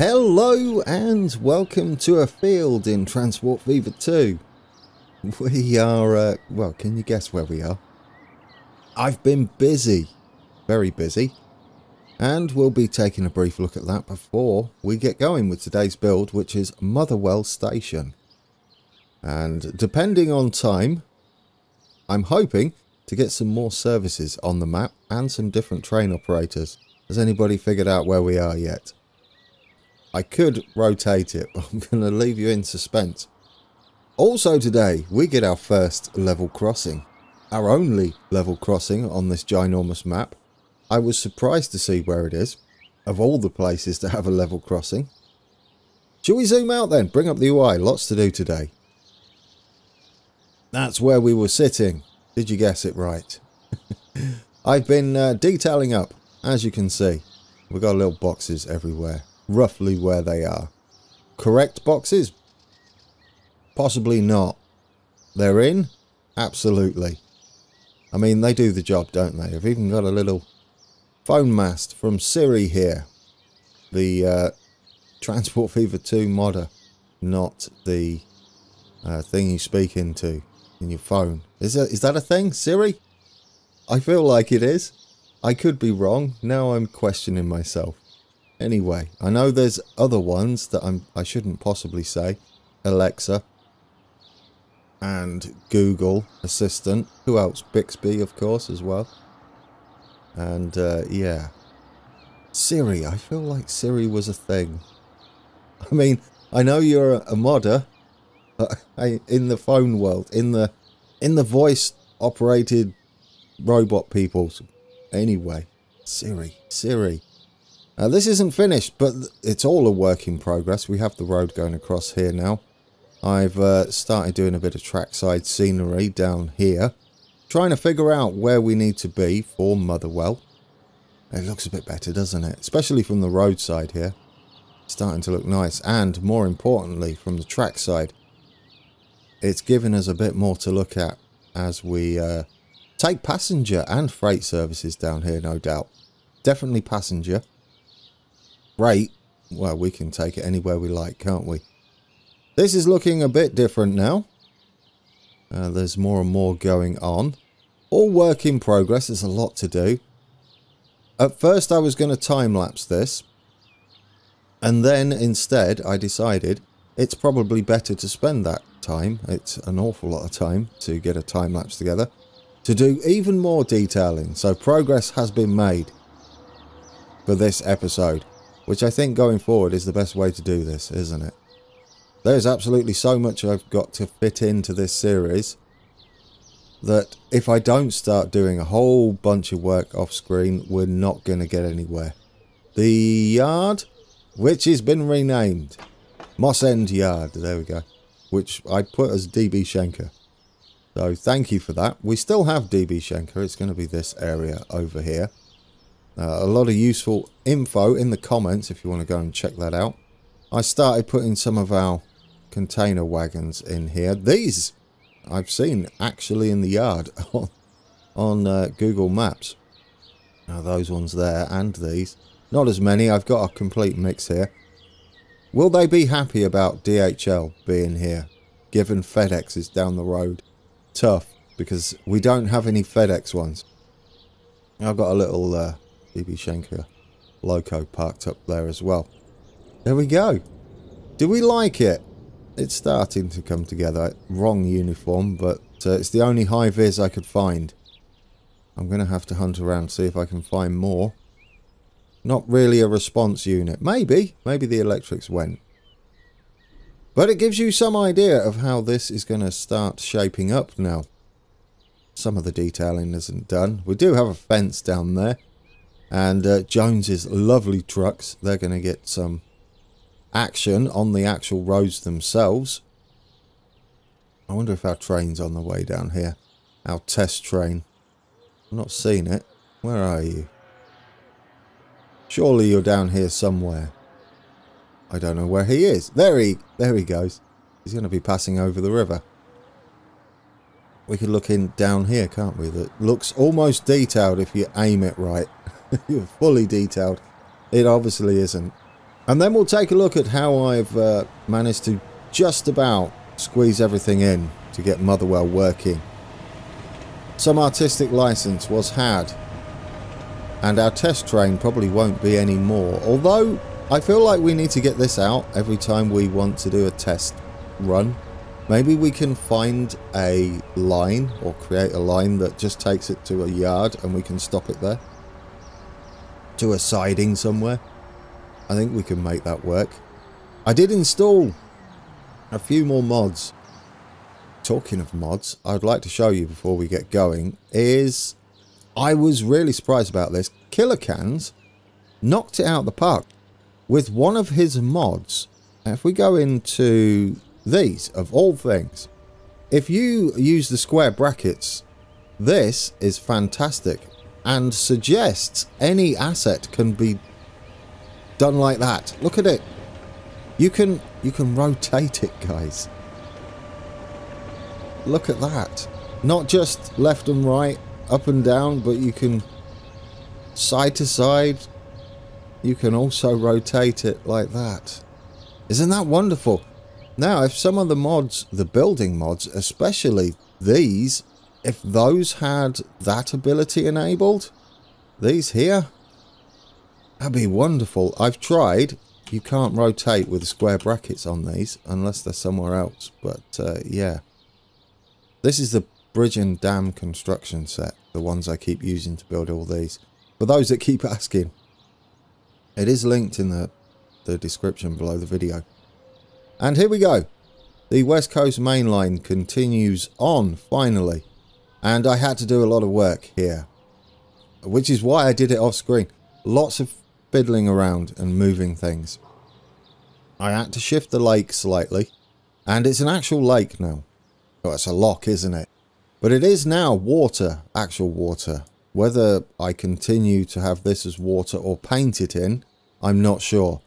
Hello and welcome to a field in Transport Fever 2. We are, well, can you guess where we are? I've been busy, very busy, and we'll be taking a brief look at that before we get going with today's build, which is Motherwell Station. And depending on time, I'm hoping to get some more services on the map and some different train operators. Has anybody figured out where we are yet? I could rotate it, but I'm going to leave you in suspense. Also today, we get our first level crossing. Our only level crossing on this ginormous map. I was surprised to see where it is, of all the places to have a level crossing. Shall we zoom out then? Bring up the UI, lots to do today. That's where we were sitting. Did you guess it right? I've been detailing up, as you can see. We've got little boxes everywhere. Roughly where they are. Correct boxes? Possibly not. They're in? Absolutely. I mean, they do the job, don't they? I've even got a little phone mast from Siri here. The Transport Fever 2 modder, not the thing you speak into in your phone. Is that a thing, Siri? I feel like it is. I could be wrong. Now I'm questioning myself. Anyway, I know there's other ones that I shouldn't possibly say. Alexa and Google Assistant. Who else? Bixby, of course, as well. And, yeah. Siri. I feel like Siri was a thing. I mean, I know you're a modder, but in the phone world, in the voice-operated robot peoples. Anyway, Siri. This isn't finished, but it's all a work in progress. We have the road going across here now. I've started doing a bit of trackside scenery down here, trying to figure out where we need to be for Motherwell. It looks a bit better, doesn't it? Especially from the roadside here. It's starting to look nice, and more importantly, from the trackside. It's giving us a bit more to look at as we take passenger and freight services down here, no doubt. Definitely passenger. Great. Well, we can take it anywhere we like, can't we? This is looking a bit different now. There's more and more going on. All work in progress. There's a lot to do. At first, I was going to time-lapse this. And then, instead, I decided it's probably better to spend that time. It's an awful lot of time to get a time-lapse together. To do even more detailing. So, progress has been made for this episode. Which I think going forward is the best way to do this, isn't it? There's absolutely so much I've got to fit into this series that if I don't start doing a whole bunch of work off screen, we're not going to get anywhere. The yard, which has been renamed Mossend Yard, there we go, which I put as DB Schenker. So thank you for that. We still have DB Schenker. It's going to be this area over here. A lot of useful info in the comments if you want to go and check that out. I started putting some of our container wagons in here. These I've seen actually in the yard on Google Maps. Now those ones there and these. Not as many. I've got a complete mix here. Will they be happy about DHL being here, given FedEx is down the road? Tough, because we don't have any FedEx ones. I've got a little... DB Schenker Loco parked up there as well. There we go. Do we like it? It's starting to come together. Wrong uniform, but it's the only high-vis I could find. I'm going to have to hunt around, see if I can find more. Not really a response unit. Maybe the electrics went. But it gives you some idea of how this is going to start shaping up now. Some of the detailing isn't done. We do have a fence down there. And Jones's lovely trucks, they're going to get some action on the actual roads themselves. I wonder if our train's on the way down here. Our test train. I've not seen it. Where are you? Surely you're down here somewhere. I don't know where he is. There he goes. He's going to be passing over the river. We could look in down here, can't we? That looks almost detailed if you aim it right. You're fully detailed. It obviously isn't. And then we'll take a look at how I've managed to just about squeeze everything in to get Motherwell working. Some artistic license was had, and our test train probably won't be any more, although I feel like we need to get this out every time we want to do a test run. Maybe we can find a line or create a line that just takes it to a yard and we can stop it there. To a siding somewhere. I think we can make that work. I did install a few more mods. Talking of mods, I'd like to show you before we get going is I was really surprised about this. Killer Cans knocked it out of the park with one of his mods. Now, if we go into these, of all things, if you use the square brackets, this is fantastic and suggests any asset can be done like that. Look at it. You can rotate it, guys. Look at that. Not just left and right, up and down, but you can side to side. You can also rotate it like that. Isn't that wonderful? Now, if some of the mods, the building mods, especially these, if those had that ability enabled, these here, that'd be wonderful. I've tried. You can't rotate with square brackets on these unless they're somewhere else. But, yeah. This is the bridge and dam construction set, the ones I keep using to build all these. For those that keep asking, it is linked in the description below the video. And here we go. The West Coast Main Line continues on, finally. And I had to do a lot of work here, which is why I did it off screen. Lots of fiddling around and moving things. I had to shift the lake slightly. And it's an actual lake now. Oh, it's a lock, isn't it? But it is now water, actual water. Whether I continue to have this as water or paint it in, I'm not sure.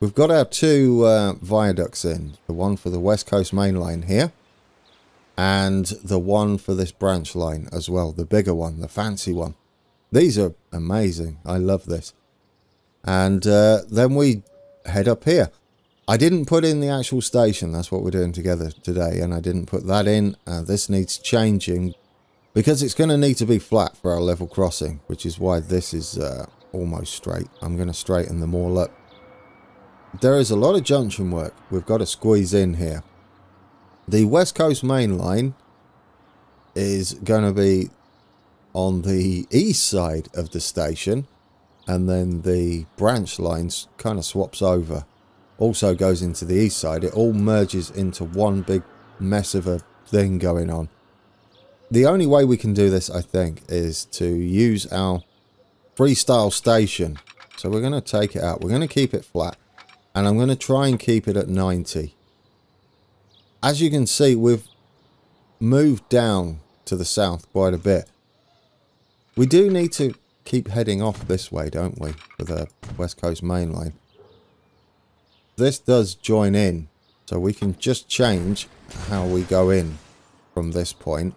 We've got our two viaducts in, the one for the West Coast Main Line here, and the one for this branch line as well, the bigger one, the fancy one. These are amazing, I love this. And then we head up here. I didn't put in the actual station, that's what we're doing together today, and I didn't put that in. This needs changing, because it's going to need to be flat for our level crossing, which is why this is almost straight. I'm going to straighten them all up. There is a lot of junction work we've got to squeeze in here. The West Coast Main Line is going to be on the east side of the station, and then the branch lines kind of swaps over. Also goes into the east side. It all merges into one big mess of a thing going on. The only way we can do this, I think, is to use our freestyle station. So we're going to take it out. We're going to keep it flat. And I'm going to try and keep it at 90. As you can see, we've moved down to the south quite a bit. We do need to keep heading off this way, don't we? For the West Coast Main Line. This does join in. So we can just change how we go in from this point.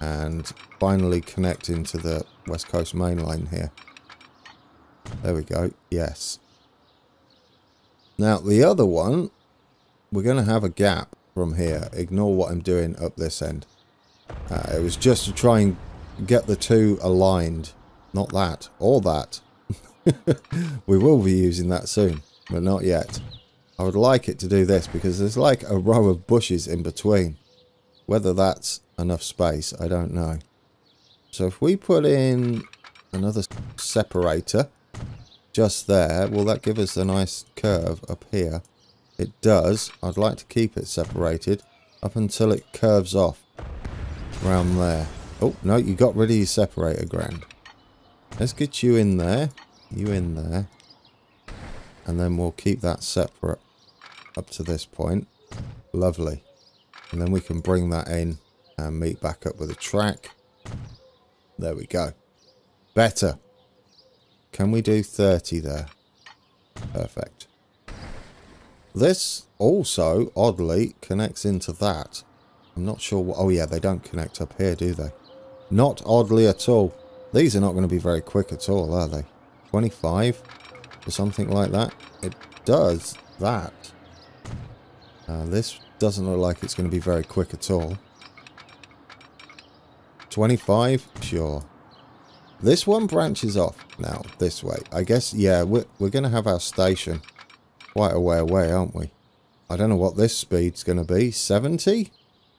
And finally connect into the West Coast Main Line here. There we go. Yes. Now, the other one, we're going to have a gap from here. Ignore what I'm doing up this end. It was just to try and get the two aligned. Not that, or that. We will be using that soon, but not yet. I would like it to do this, because there's like a row of bushes in between. Whether that's enough space, I don't know. So if we put in another separator just there, will that give us a nice curve up here? It does. I'd like to keep it separated up until it curves off around there. Oh, no, you got rid of your separator, Grand. Let's get you in there. You in there. And then we'll keep that separate up to this point. Lovely. And then we can bring that in and meet back up with a track. There we go. Better. Can we do 30 there? Perfect. This also, oddly, connects into that. I'm not sure what... Oh, yeah, they don't connect up here, do they? Not oddly at all. These are not going to be very quick at all, are they? 25 or something like that. It does that. This doesn't look like it's going to be very quick at all. 25? Sure. This one branches off now, this way. I guess, yeah, we're going to have our station quite a way away, aren't we? I don't know what this speed's going to be. 70?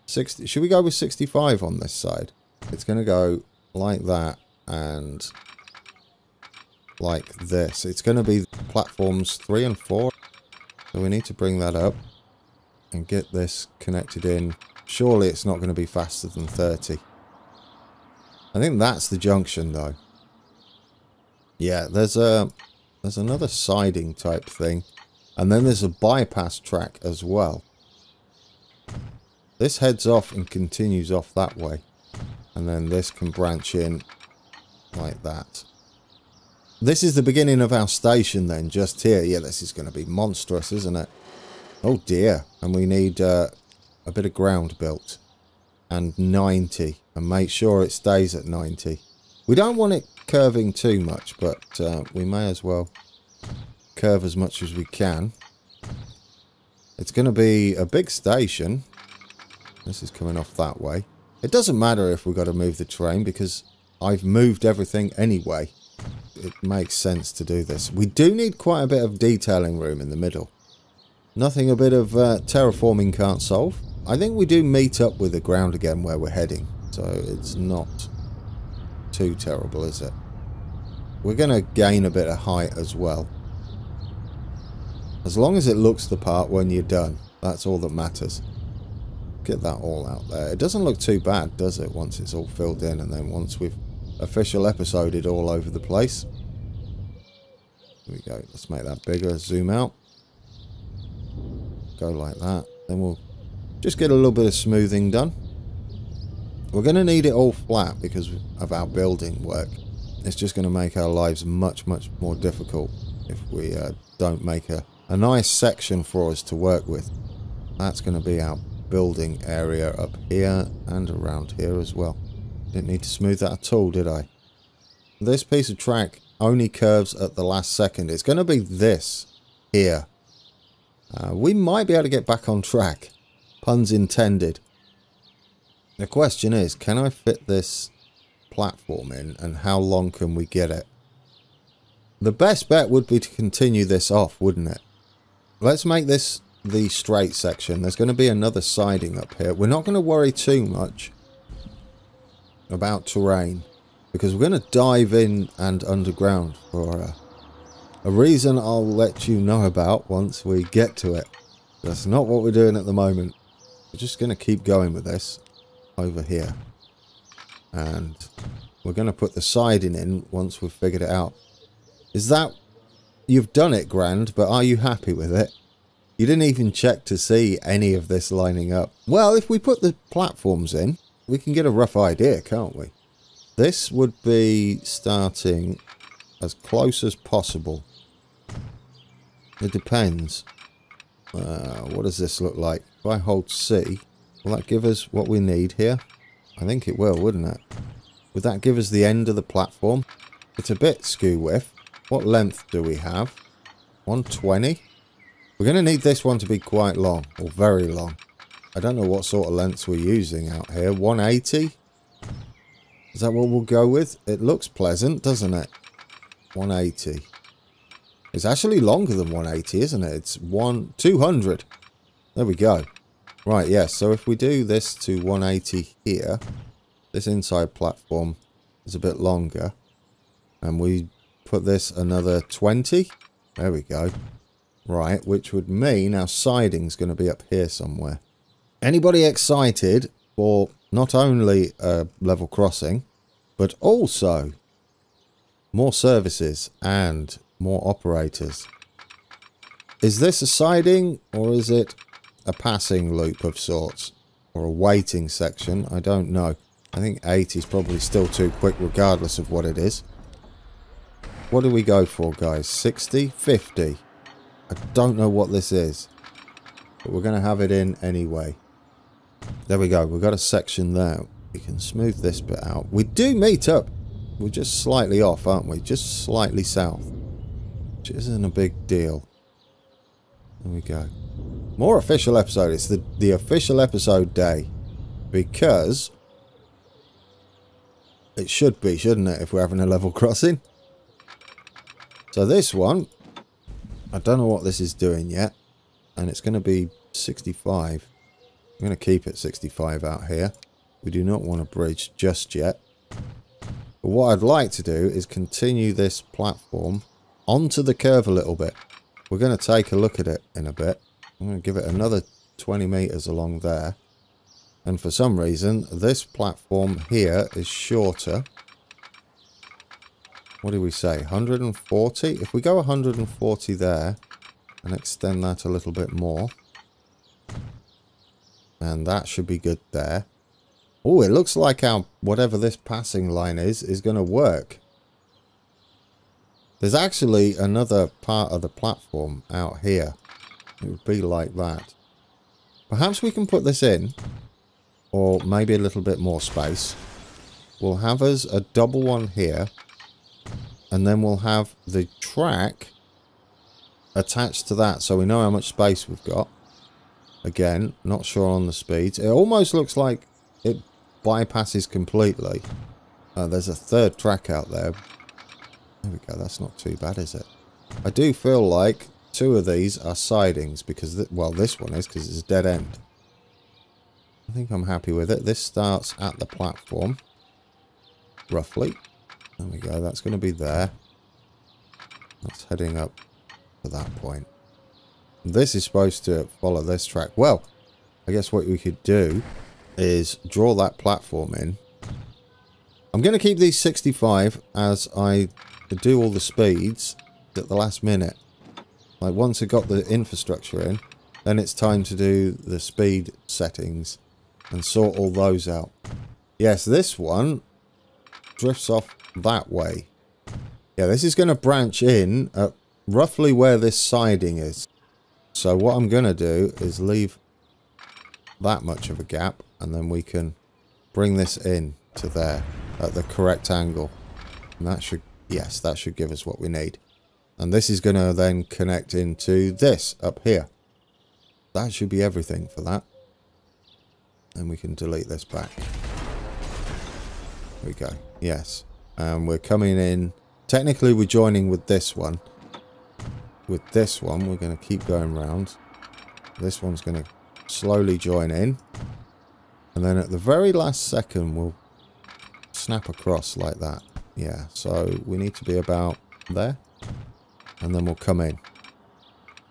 60? Should we go with 65 on this side? It's going to go like that and like this. It's going to be platforms 3 and 4. So we need to bring that up and get this connected in. Surely it's not going to be faster than 30. I think that's the junction though. Yeah, there's another siding type thing. And then there's a bypass track as well. This heads off and continues off that way. And then this can branch in like that. This is the beginning of our station then, just here. Yeah, this is going to be monstrous, isn't it? Oh dear. And we need a bit of ground built. And 90. And make sure it stays at 90. We don't want it curving too much, but we may as well curve as much as we can. It's going to be a big station. This is coming off that way. It doesn't matter if we've got to move the train because I've moved everything anyway. It makes sense to do this. We do need quite a bit of detailing room in the middle. Nothing a bit of terraforming can't solve. I think we do meet up with the ground again where we're heading. So it's not too terrible, is it? We're going to gain a bit of height as well. As long as it looks the part when you're done. That's all that matters. Get that all out there. It doesn't look too bad, does it? Once it's all filled in and then once we've official episoded all over the place. Here we go. Let's make that bigger. Zoom out. Go like that. Then we'll just get a little bit of smoothing done. We're going to need it all flat because of our building work. It's just going to make our lives much, much more difficult if we don't make a nice section for us to work with. That's going to be our building area up here and around here as well. Didn't need to smooth that at all, did I? This piece of track only curves at the last second. It's going to be this here. We might be able to get back on track. Puns intended. The question is, can I fit this platform in and how long can we get it? The best bet would be to continue this off, wouldn't it? Let's make this the straight section. There's going to be another siding up here. We're not going to worry too much about terrain because we're going to dive in and underground for a reason I'll let you know about once we get to it. That's not what we're doing at the moment. We're just going to keep going with this over here. And we're going to put the siding in once we've figured it out. Is that... You've done it, Grand, but are you happy with it? You didn't even check to see any of this lining up. Well, if we put the platforms in, we can get a rough idea, can't we? This would be starting as close as possible. It depends. What does this look like? If I hold C... Will that give us what we need here? I think it will, wouldn't it? Would that give us the end of the platform? It's a bit skew width. What length do we have? 120. We're going to need this one to be quite long, or very long. I don't know what sort of lengths we're using out here. 180? Is that what we'll go with? It looks pleasant, doesn't it? 180. It's actually longer than 180, isn't it? It's 200. There we go. Right, yeah, so if we do this to 180 here, this inside platform is a bit longer. And we put this another 20. There we go. Right, which would mean our siding's going to be up here somewhere. Anybody excited for not only a level crossing, but also more services and more operators? Is this a siding or is it... a passing loop of sorts, or a waiting section? I don't know. I think 80 is probably still too quick regardless of what it is. What do we go for, guys? 60? 50? I don't know what this is, but we're going to have it in anyway. There we go. We've got a section there. We can smooth this bit out. We do meet up. We're just slightly off, aren't we? Just slightly south, which isn't a big deal. There we go. More official episode. It's the official episode day. Because it should be, shouldn't it, if we're having a level crossing? So this one, I don't know what this is doing yet. And it's going to be 65. I'm going to keep it 65 out here. We do not want a bridge just yet. But what I'd like to do is continue this platform onto the curve a little bit. We're going to take a look at it in a bit. I'm going to give it another 20 metres along there. And for some reason, this platform here is shorter. What do we say? 140? If we go 140 there and extend that a little bit more. And that should be good there. Oh, it looks like our whatever this passing line is going to work. There's actually another part of the platform out here. It would be like that. Perhaps we can put this in. Or maybe a little bit more space. We'll have us a double one here. And then we'll have the track attached to that. So we know how much space we've got. Again, not sure on the speeds. It almost looks like it bypasses completely. There's a third track out there. There we go. That's not too bad, is it? I do feel like two of these are sidings. Because, well, this one is because it's a dead end. I think I'm happy with it. This starts at the platform, roughly. There we go. That's going to be there. That's heading up to that point. This is supposed to follow this track. Well, I guess what we could do is draw that platform in. I'm going to keep these 65 as I do all the speeds at the last minute. Like once I got the infrastructure in, then it's time to do the speed settings and sort all those out. Yes, this one drifts off that way. Yeah, this is going to branch in at roughly where this siding is. So what I'm going to do is leave that much of a gap, and then we can bring this in to there at the correct angle. And that should, yes, that should give us what we need. And this is going to then connect into this up here. That should be everything for that. And we can delete this back. There we go. Yes. And we're coming in. Technically, we're joining with this one. With this one, we're going to keep going round. This one's going to slowly join in. And then at the very last second, we'll snap across like that. Yeah. So we need to be about there. And then we'll come in.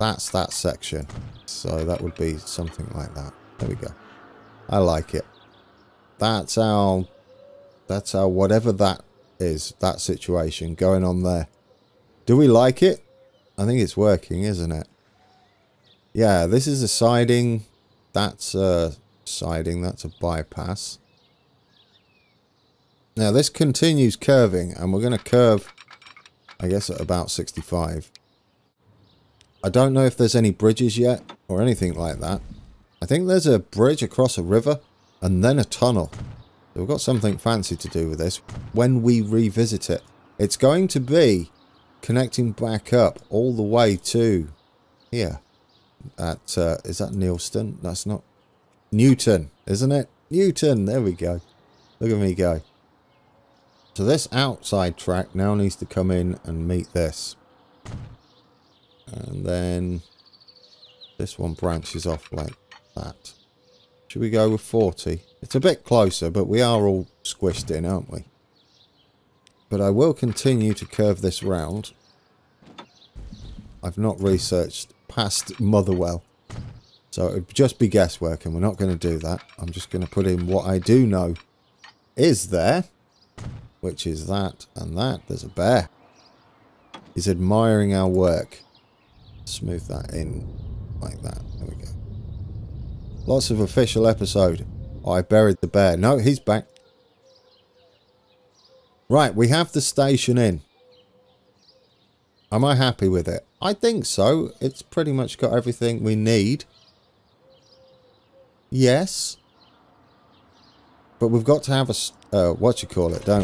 That's that section. So that would be something like that. There we go. I like it. That's our whatever that is, that situation going on there. Do we like it? I think it's working, isn't it? Yeah, this is a siding. That's a siding. That's a bypass. Now this continues curving, and we're going to curve, I guess, at about 65. I don't know if there's any bridges yet or anything like that. I think there's a bridge across a river and then a tunnel. So we've got something fancy to do with this when we revisit it. It's going to be connecting back up all the way to here. At, is that Neilston? That's not... Newton, isn't it? Newton, there we go. Look at me go. So this outside track now needs to come in and meet this. And then this one branches off like that. Should we go with 40? It's a bit closer, but we are all squished in, aren't we? But I will continue to curve this round. I've not researched past Motherwell. So it would just be guesswork, and we're not going to do that. I'm just going to put in what I do know is there, which is that and that. There's a bear. He's admiring our work. Smooth that in like that. There we go. Lots of official episode. Oh, I buried the bear. No, he's back. Right, we have the station in. Am I happy with it? I think so. It's pretty much got everything we need. Yes. But we've got to have a... don't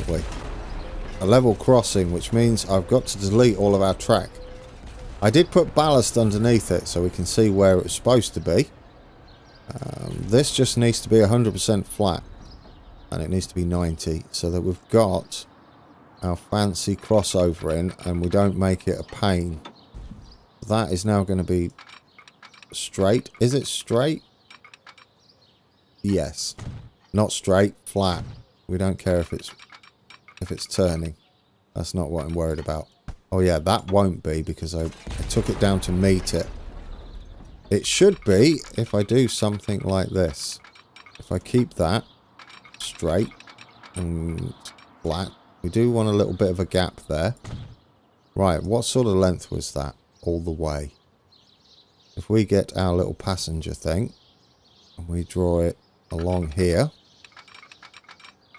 we? A level crossing, which means I've got to delete all of our track. I did put ballast underneath it so we can see where it's supposed to be. This just needs to be 100% flat, and it needs to be 90, so that we've got our fancy crossover in and we don't make it a pain. That is now going to be straight. Is it straight? Yes. Not straight, flat. We don't care if it's turning. That's not what I'm worried about. Oh yeah, that won't be because I took it down to meet it. It should be if I do something like this. If I keep that straight and flat. We do want a little bit of a gap there. Right, what sort of length was that all the way? If we get our little passenger thing and we draw it along here,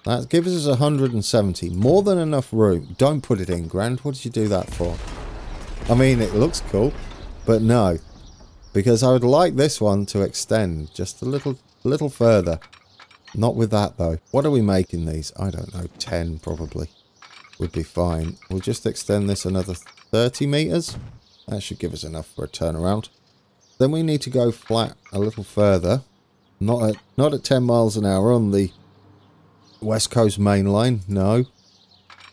that gives us 170. More than enough room. Don't put it in, Grand. What did you do that for? I mean, it looks cool, but no. Because I would like this one to extend just a little further. Not with that, though. What are we making these? I don't know. 10, probably. Would be fine. We'll just extend this another 30 metres. That should give us enough for a turnaround. Then we need to go flat a little further. Not at 10 miles an hour on the West Coast Main Line. No.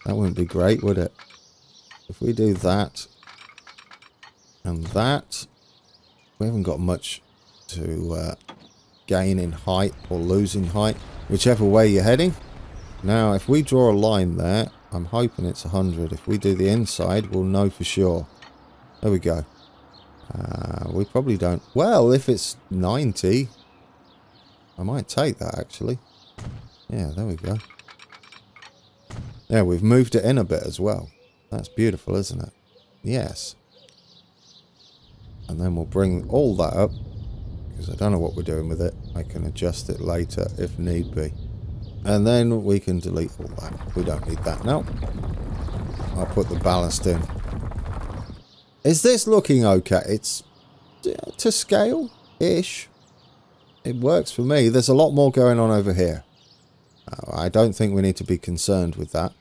That wouldn't be great, would it? If we do that and that, we haven't got much to gain in height or lose in height, whichever way you're heading. Now, if we draw a line there, I'm hoping it's 100. If we do the inside, we'll know for sure. There we go. We probably don't. Well, if it's 90, I might take that, actually. Yeah, there we go. Yeah, we've moved it in a bit as well. That's beautiful, isn't it? Yes. And then we'll bring all that up, because I don't know what we're doing with it. I can adjust it later if need be. And then we can delete all that. We don't need that now. I'll put the ballast in. Is this looking okay? It's to scale-ish. It works for me. There's a lot more going on over here. I don't think we need to be concerned with that.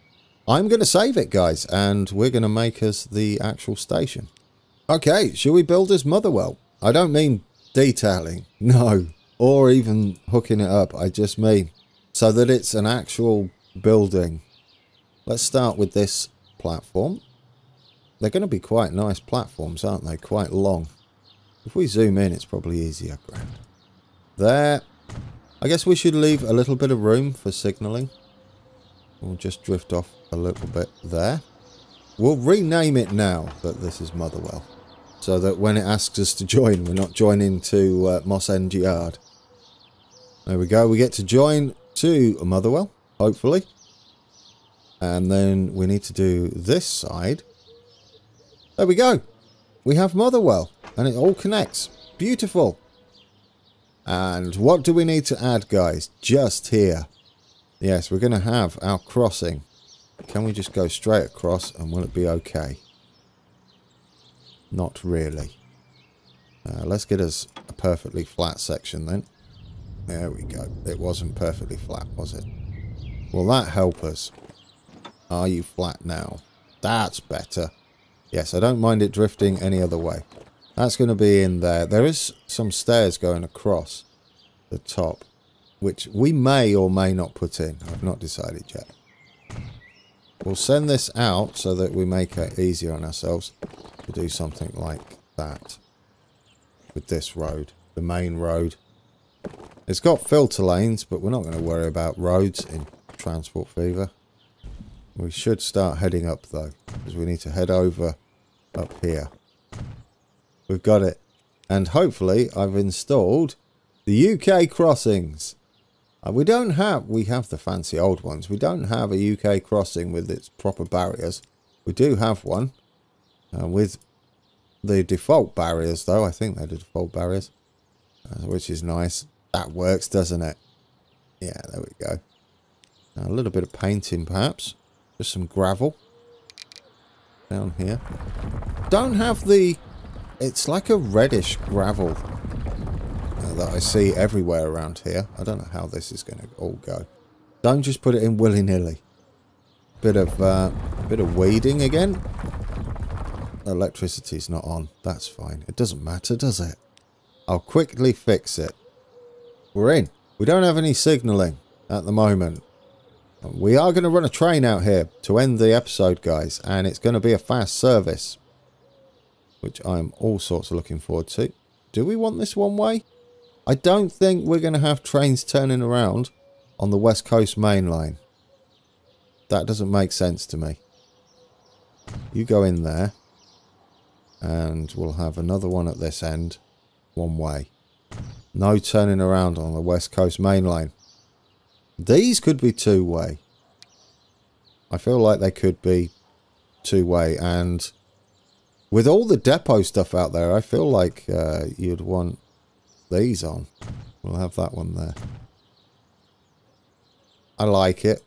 I'm going to save it, guys, and we're going to make us the actual station. Okay, should we build this Motherwell? I don't mean detailing, no, or even hooking it up. I just mean so that it's an actual building. Let's start with this platform. They're going to be quite nice platforms, aren't they? Quite long. If we zoom in, it's probably easier. There. I guess we should leave a little bit of room for signalling. We'll just drift off a little bit there. We'll rename it now that this is Motherwell, so that when it asks us to join, we're not joining to Mossend Yard. There we go. We get to join to Motherwell, hopefully. And then we need to do this side. There we go. We have Motherwell, and it all connects. Beautiful. And what do we need to add, guys? Just here. Yes, we're going to have our crossing. Can we just go straight across, and will it be okay? Not really. Let's get us a perfectly flat section then. There we go. It wasn't perfectly flat, was it? Will that help us? Are you flat now? That's better. Yes, I don't mind it drifting any other way. That's going to be in there. There is some stairs going across the top, which we may or may not put in. I've not decided yet. We'll send this out so that we make it easier on ourselves to do something like that with this road, the main road. It's got filter lanes, but we're not going to worry about roads in Transport Fever. We should start heading up, though, because we need to head over up here. We've got it. And hopefully I've installed the UK crossings. We have the fancy old ones. We don't have a UK crossing with its proper barriers. We do have one with the default barriers, though. I think they're the default barriers, which is nice. That works, doesn't it? Yeah, there we go. Now, a little bit of painting, perhaps. Just some gravel down here. Don't have the... It's like a reddish gravel that I see everywhere around here. I don't know how this is going to all go. Don't just put it in willy-nilly. Bit of weeding again. electricity's not on. That's fine. It doesn't matter, does it? I'll quickly fix it. We're in. We don't have any signalling at the moment. We are going to run a train out here to end the episode, guys. And it's going to be a fast service, which I'm all sorts of looking forward to. Do we want this one way? I don't think we're going to have trains turning around on the West Coast Main Line. That doesn't make sense to me. You go in there. And we'll have another one at this end. One way. No turning around on the West Coast Main Line. These could be two-way. I feel like they could be two-way. And with all the depot stuff out there, I feel like you'd want these on. We'll have that one there. I like it.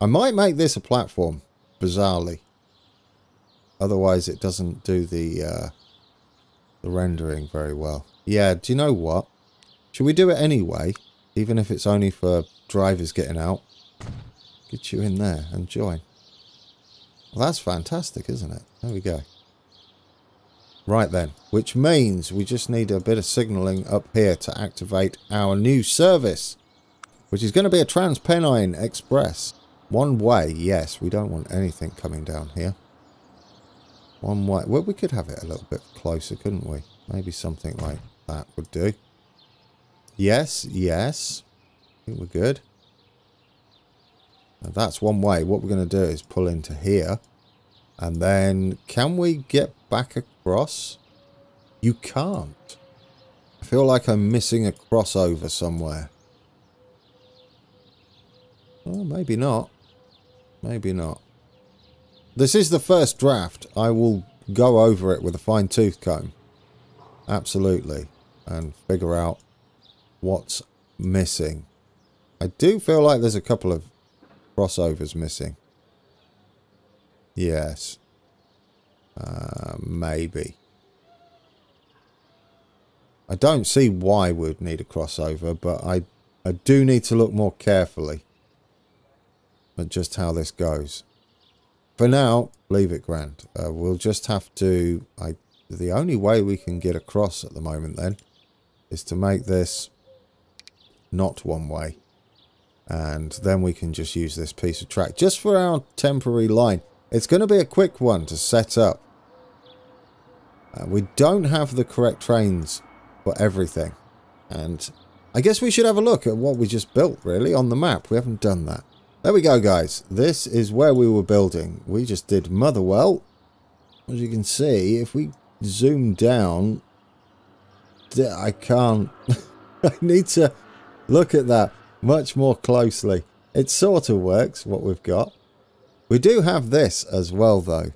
I might make this a platform, bizarrely. Otherwise, it doesn't do the rendering very well. Yeah, do you know what? Should we do it anyway? Even if it's only for drivers getting out. Get you in there and join. Well, that's fantastic, isn't it? There we go. Right then. Which means we just need a bit of signalling up here to activate our new service. Which is going to be a TransPennine Express. One way, yes. We don't want anything coming down here. One way. Well, we could have it a little bit closer, couldn't we? Maybe something like that would do. Yes, yes. I think we're good. Now that's one way. What we're going to do is pull into here. And then, can we get back across? You can't. I feel like I'm missing a crossover somewhere. Well, maybe not. Maybe not. This is the first draft. I will go over it with a fine-tooth comb. Absolutely. And figure out what's missing. I do feel like there's a couple of crossovers missing. Yes. Maybe. I don't see why we'd need a crossover, but I do need to look more carefully at just how this goes. For now, leave it grand. We'll just have to... The only way we can get across at the moment then is to make this not one way, and then we can just use this piece of track just for our temporary line. It's going to be a quick one to set up. We don't have the correct trains for everything, and I guess we should have a look at what we just built really on the map. We haven't done that. There we go, guys. This is where we were building. We just did Motherwell. As you can see, if we zoom down, I can't I need to look at that much more closely. It sort of works what we've got. We do have this as well though,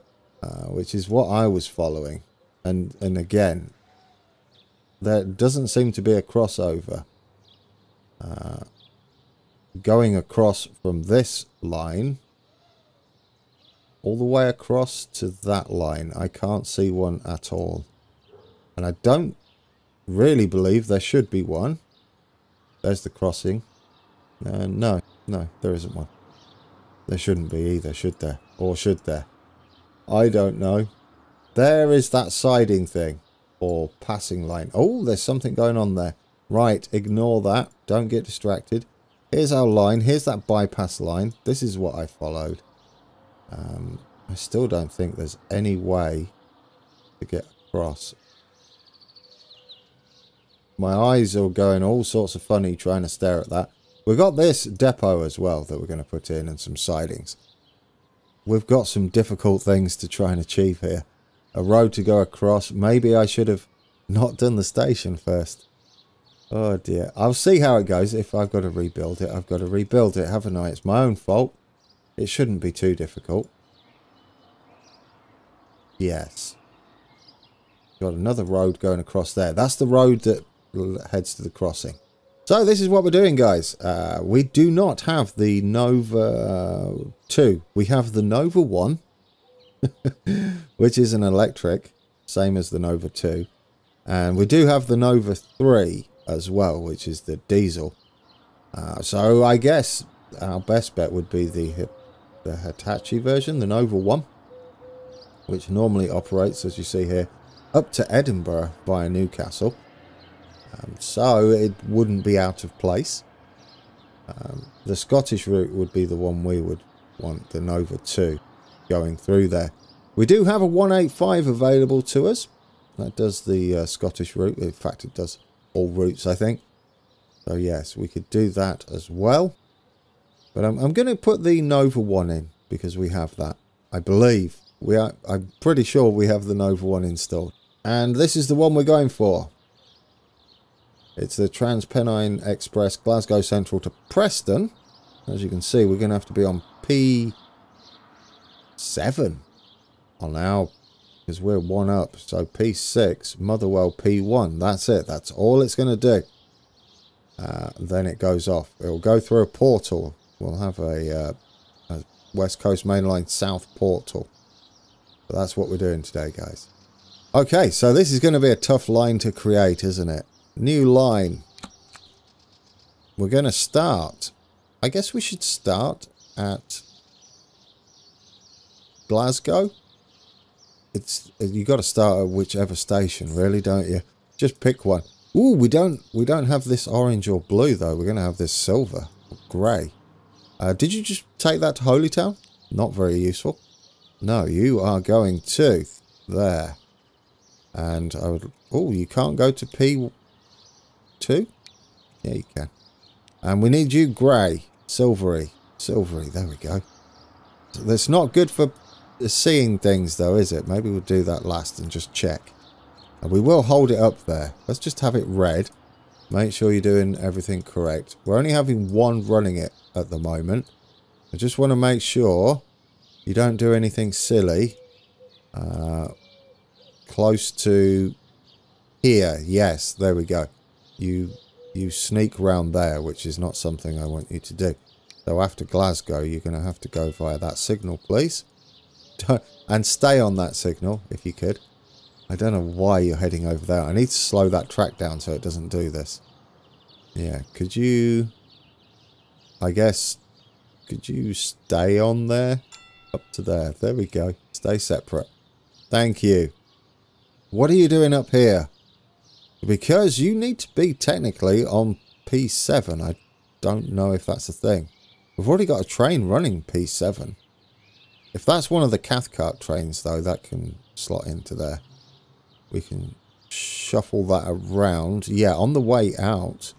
which is what I was following, and again there doesn't seem to be a crossover going across from this line all the way across to that line. I can't see one at all, and I don't really believe there should be one. There's the crossing. No, there isn't one. There shouldn't be either, should there? Or should there? I don't know. There is that siding thing. Or passing line. Oh, there's something going on there. Right, ignore that. Don't get distracted. Here's our line. Here's that bypass line. This is what I followed. I still don't think there's any way to get across. My eyes are going all sorts of funny trying to stare at that. We've got this depot as well that we're going to put in, and some sidings. We've got some difficult things to try and achieve here. A road to go across. Maybe I should have not done the station first. Oh dear. I'll see how it goes. If I've got to rebuild it, I've got to rebuild it, haven't I? It's my own fault. It shouldn't be too difficult. Yes. Got another road going across there. That's the road that heads to the crossing. So this is what we're doing, guys. We do not have the Nova 2. We have the Nova 1, which is an electric, same as the Nova 2. And we do have the Nova 3 as well, which is the diesel. So I guess our best bet would be the Hitachi version, the Nova 1. which normally operates, as you see here, up to Edinburgh via Newcastle. So it wouldn't be out of place. The Scottish route would be the one we would want, the Nova 2, going through there. We do have a 185 available to us. That does the Scottish route. In fact, it does all routes, I think. So yes, we could do that as well. But I'm going to put the Nova 1 in because we have that. I believe we are. I'm pretty sure we have the Nova 1 installed, and this is the one we're going for. It's the TransPennine Express Glasgow Central to Preston. As you can see, we're going to have to be on P7 on our, because we're one up. So P6, Motherwell, P1. That's it. That's all it's going to do. Then it goes off. It'll go through a portal. We'll have a West Coast Main Line South portal. But that's what we're doing today, guys. Okay, so this is going to be a tough line to create, isn't it? New line. We're going to start. I guess we should start at Glasgow. You got to start at whichever station, really, don't you? Just pick one. Ooh, we don't have this orange or blue though. We're going to have this silver or grey. Did you just take that to Holytown? Not very useful. No, you are going to there. And I would. Oh, you can't go to P2? Yeah, you can. And we need you grey, silvery, silvery. There we go. So that's not good for seeing things, though, is it? Maybe we'll do that last and just check. And we will hold it up there. Let's just have it red. Make sure you're doing everything correct. We're only having one running it at the moment. I just want to make sure you don't do anything silly. Close to here. Yes, there we go. You sneak round there, which is not something I want you to do. So after Glasgow, you're going to have to go via that signal, please. And stay on that signal, if you could. I don't know why you're heading over there. I need to slow that track down so it doesn't do this. Yeah, could you... I guess... Could you stay on there? Up to there. There we go. Stay separate. Thank you. What are you doing up here? Because you need to be technically on P7. I don't know if that's a thing. We've already got a train running P7. If that's one of the Cathcart trains, though, that can slot into there. We can shuffle that around. Yeah, on the way out.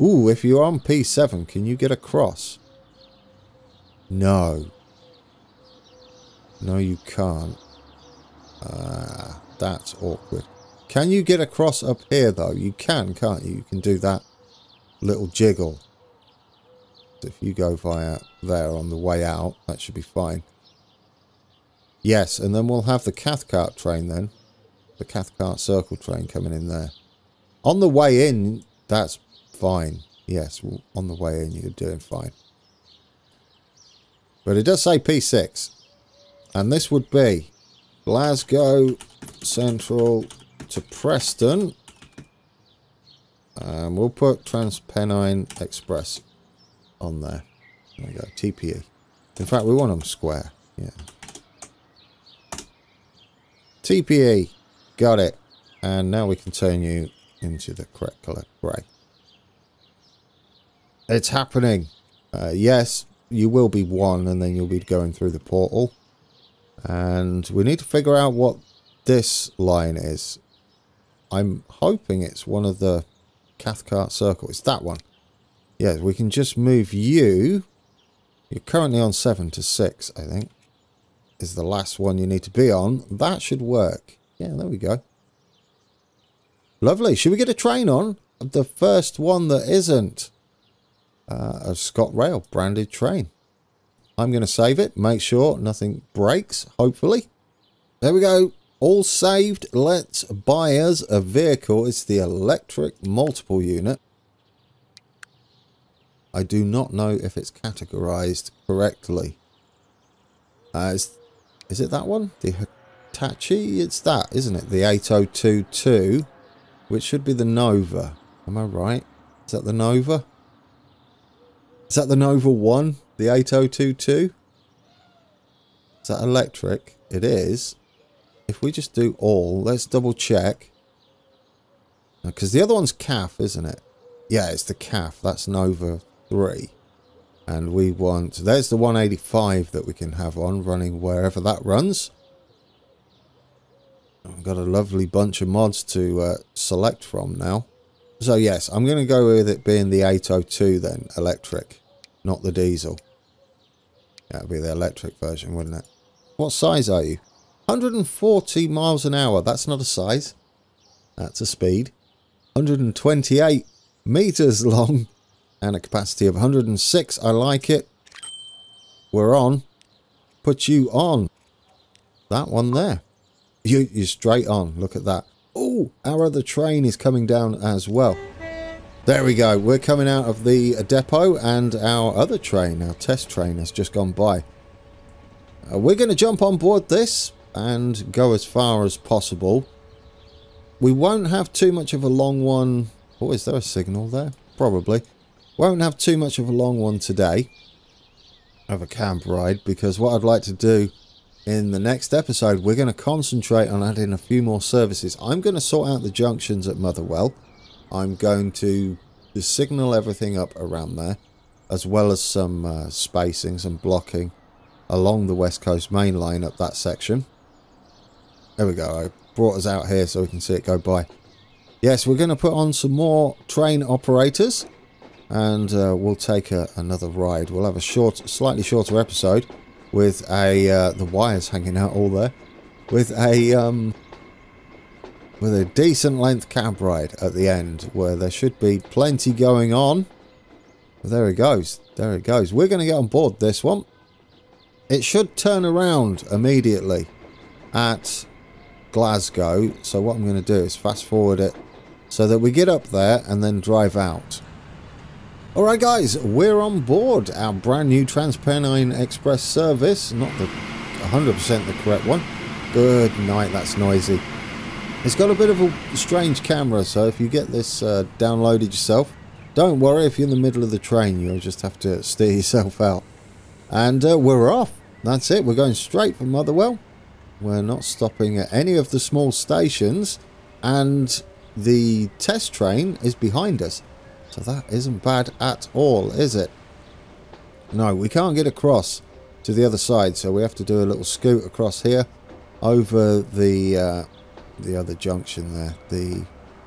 Ooh, if you're on P7, can you get across? No. No, you can't. That's awkward. Can you get across up here, though? You can, can't you? You can do that little jiggle. If you go via there on the way out, that should be fine. Yes, and then we'll have the Cathcart train then. The Cathcart Circle train coming in there. On the way in, that's fine. Yes, well, on the way in, you're doing fine. But it does say P6. And this would be Glasgow Central to Preston. And we'll put TransPennine Express on there. There we go, TPE. In fact, we want them square. Yeah. TPE. Got it. And now we can turn you into the correct color. Right. It's happening. Yes, you will be one, and then you'll be going through the portal. And we need to figure out what this line is. I'm hoping it's one of the Cathcart Circle. It's that one. Yes, we can just move you. You're currently on 7 to 6, I think. Is the last one you need to be on. That should work. Yeah, there we go. Lovely. Should we get a train on? The first one that isn't a ScotRail branded train. I'm going to save it. Make sure nothing breaks, hopefully. There we go. All saved. Let's buy us a vehicle. It's the electric multiple unit. I do not know if it's categorized correctly. Is it that one? The Hitachi? It's that, isn't it? The 802 2, which should be the Nova. Am I right? Is that the Nova? Is that the Nova 1? The 802 2? Is that electric? It is. if we just do all, let's double check. Because the other one's CAF, isn't it? Yeah, it's the CAF. That's Nova 3. And we want, there's the 185 that we can have on, running wherever that runs. I've got a lovely bunch of mods to select from now. So yes, I'm going to go with it being the 802 then, electric, not the diesel. That would be the electric version, wouldn't it? What size are you? 140 miles an hour. That's not a size. That's a speed. 128 meters long and a capacity of 106. I like it. We're on. Put you on. That one there. You're straight on. Look at that. Oh, our other train is coming down as well. There we go. We're coming out of the depot and our other train, our test train, has just gone by. We're going to jump on board this and go as far as possible. We won't have too much of a long one. Oh, is there a signal there? Probably. Won't have too much of a long one today of a camp ride, because what I'd like to do in the next episode, we're going to concentrate on adding a few more services. I'm going to sort out the junctions at Motherwell. I'm going to signal everything up around there, as well as some spacings and blocking along the West Coast Main Line up that section. There we go. I brought us out here so we can see it go by. Yes, we're going to put on some more train operators, and we'll take another ride. We'll have a short, slightly shorter episode with a the wires hanging out all there, with a decent length cab ride at the end, where there should be plenty going on. Well, there it goes. There it goes. We're going to get on board this one. It should turn around immediately at Glasgow. So what I'm going to do is fast forward it so that we get up there and then drive out. Alright guys, we're on board our brand new TransPennine Express service. Not the 100% the correct one. Good night, that's noisy. It's got a bit of a strange camera, so if you get this downloaded yourself, don't worry if you're in the middle of the train, you'll just have to steer yourself out. And we're off. That's it, we're going straight for Motherwell. We're not stopping at any of the small stations, and the test train is behind us. So that isn't bad at all, is it? No, we can't get across to the other side, so we have to do a little scoot across here over the other junction there. The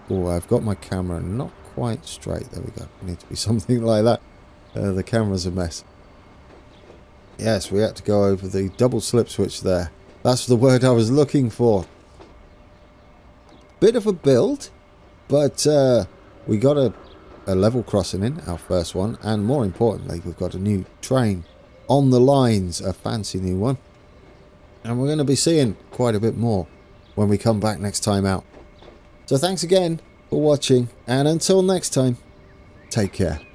oh, I've got my camera not quite straight. There we go. It needs to be something like that. The camera's a mess. Yes, we had to go over the double slip switch there. That's the word I was looking for. Bit of a build, but we got a level crossing in, our first one, and more importantly, we've got a new train on the lines, a fancy new one. And we're going to be seeing quite a bit more when we come back next time out. So thanks again for watching, and until next time, take care.